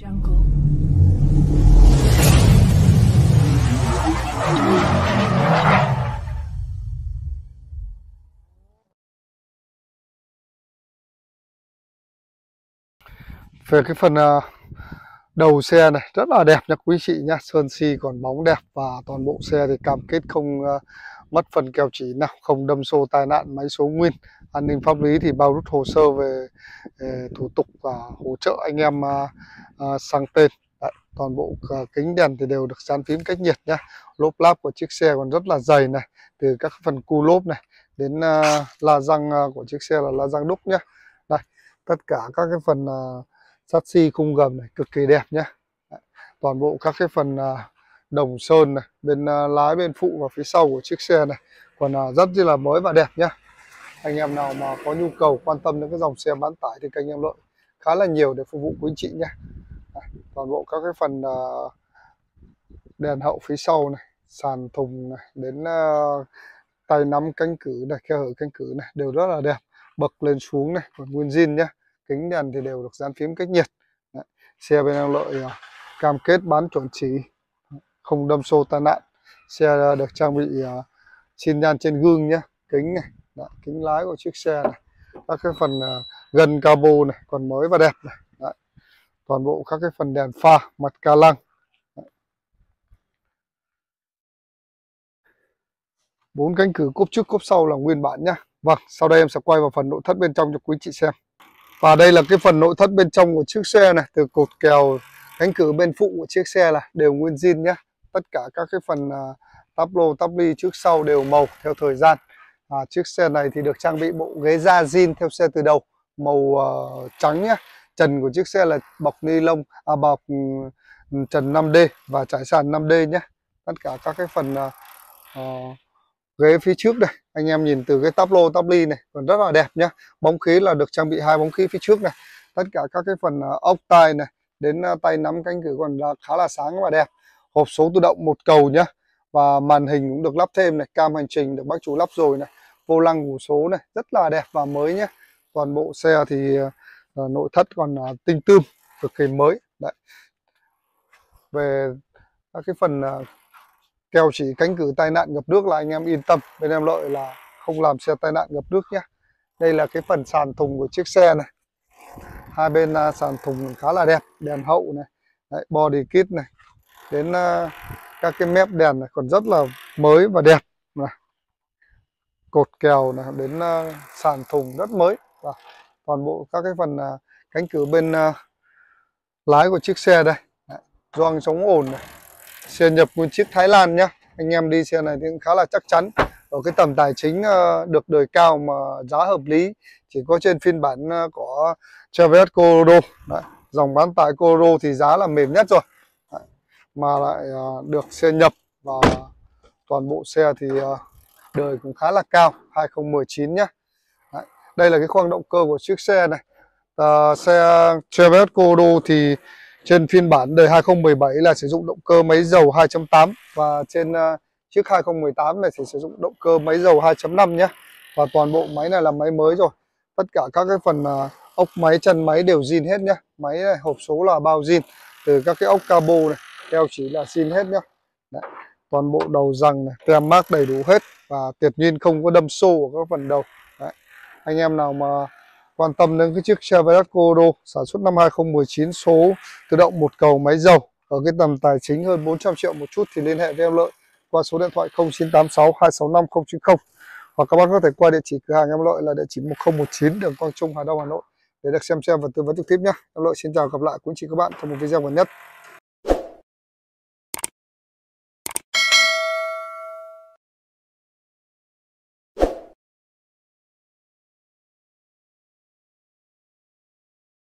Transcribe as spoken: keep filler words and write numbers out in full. Jungle. Về cái phần uh, đầu xe này rất là đẹp nha quý chị nhá, sơn xi còn bóng đẹp và toàn bộ xe thì cam kết không uh, mất phần keo chỉ nào, không đâm xô tai nạn, máy số nguyên, an ninh pháp lý thì bao rút hồ sơ về, về thủ tục và hỗ trợ anh em uh, uh, sang tên. Đấy, toàn bộ uh, kính đèn thì đều được dán phím cách nhiệt nhá, lốp láp của chiếc xe còn rất là dày này, từ các phần cu lốp này đến uh, la răng uh, của chiếc xe là la răng đúc nhá. Đây, tất cả các cái phần uh, sắt xi khung gầm này cực kỳ đẹp nhá. Đấy, toàn bộ các cái phần uh, đồng sơn này, bên uh, lái bên phụ và phía sau của chiếc xe này còn uh, rất là mới và đẹp nhá. Anh em nào mà có nhu cầu quan tâm đến cái dòng xe bán tải thì kênh em Lợi khá là nhiều để phục vụ quý anh chị nhá. Đấy, toàn bộ các cái phần uh, đèn hậu phía sau này, sàn thùng này, đến uh, tay nắm cánh cử này, khe hở cánh cử này đều rất là đẹp, bậc lên xuống này còn nguyên zin nhá. Kính đèn thì đều được dán phím cách nhiệt. Đấy, xe bên em Lợi uh, cam kết bán chuẩn chỉ, không đâm xô tai nạn, xe được trang bị uh, xin nhan trên gương nhá, kính này. Đấy, kính lái của chiếc xe này, các cái phần uh, gần cabo này còn mới và đẹp này. Đấy, toàn bộ các cái phần đèn pha, mặt ca lăng. Đấy, bốn cánh cử cốp trước cốp sau là nguyên bản nhá. Vâng, sau đây em sẽ quay vào phần nội thất bên trong cho quý chị xem. Và đây là cái phần nội thất bên trong của chiếc xe này, từ cột kèo cánh cử bên phụ của chiếc xe là đều nguyên zin nhá. Tất cả các cái phần uh, táp lô, táp ly trước sau đều màu theo thời gian. À, chiếc xe này thì được trang bị bộ ghế da zin theo xe từ đầu, màu uh, trắng nhá. Trần của chiếc xe là bọc ni lông, à, bọc um, trần năm D và trải sàn năm D nhá. Tất cả các cái phần uh, uh, ghế phía trước đây, anh em nhìn từ cái táp lô, táp ly này còn rất là đẹp nhá. Bóng khí là được trang bị hai bóng khí phía trước này. Tất cả các cái phần uh, ốc tai này đến uh, tay nắm cánh cử còn uh, khá là sáng và đẹp. Hộp số tự động một cầu nhá. Và màn hình cũng được lắp thêm này, cam hành trình được bác chú lắp rồi này, vô lăng ngủ số này rất là đẹp và mới nhé. Toàn bộ xe thì uh, nội thất còn uh, tinh tươm, cực kỳ mới. Đấy, về các cái phần uh, keo chỉ cánh cử tai nạn ngập nước là anh em yên tâm, bên em Lợi là không làm xe tai nạn ngập nước nhé. Đây là cái phần sàn thùng của chiếc xe này, hai bên uh, sàn thùng khá là đẹp, đèn hậu này. Đấy, body kit này đến uh, các cái mép đèn này còn rất là mới và đẹp này. Cột kèo này, đến uh, sàn thùng rất mới. Và toàn bộ các cái phần uh, cánh cử bên uh, lái của chiếc xe đây. Đấy, gioăng chống ồn này. Xe nhập nguyên chiếc Thái Lan nhá. Anh em đi xe này thì cũng khá là chắc chắn. Ở cái tầm tài chính uh, được đời cao mà giá hợp lý, chỉ có trên phiên bản uh, của Chevrolet Colorado. Đấy, dòng bán tải Colorado thì giá là mềm nhất rồi. Đấy, mà lại uh, được xe nhập và toàn bộ xe thì uh, đời cũng khá là cao, hai không một chín nhá. Đấy, đây là cái khoang động cơ của chiếc xe này. À, xe Chevrolet Colorado thì trên phiên bản đời hai không một bảy là sử dụng động cơ máy dầu hai chấm tám và trên uh, chiếc hai không một tám này thì sử dụng động cơ máy dầu hai chấm năm nhé. Và toàn bộ máy này là máy mới rồi. Tất cả các cái phần uh, ốc máy, chân máy đều zin hết nhé. Máy này, hộp số là bao zin, từ các cái ốc cabo này, keo chỉ là zin hết nhé. Đấy, toàn bộ đầu rằng này, tem mác đầy đủ hết và tuyệt nhiên không có đâm xô của các phần đầu. Đấy, anh em nào mà quan tâm đến cái chiếc Chevrolet Colorado sản xuất năm hai không một chín, số tự động một cầu, máy dầu, ở cái tầm tài chính hơn bốn trăm triệu một chút thì liên hệ với em Lợi qua số điện thoại không chín tám sáu hai sáu năm không chín không, hoặc các bạn có thể qua địa chỉ cửa hàng em Lợi là địa chỉ một không một chín đường Quang Trung, Hà Đông, Hà Nội để được xem xe và tư vấn trực tiếp nhé. Em Lợi xin chào gặp lại quý anh chị các bạn trong một video gần nhất.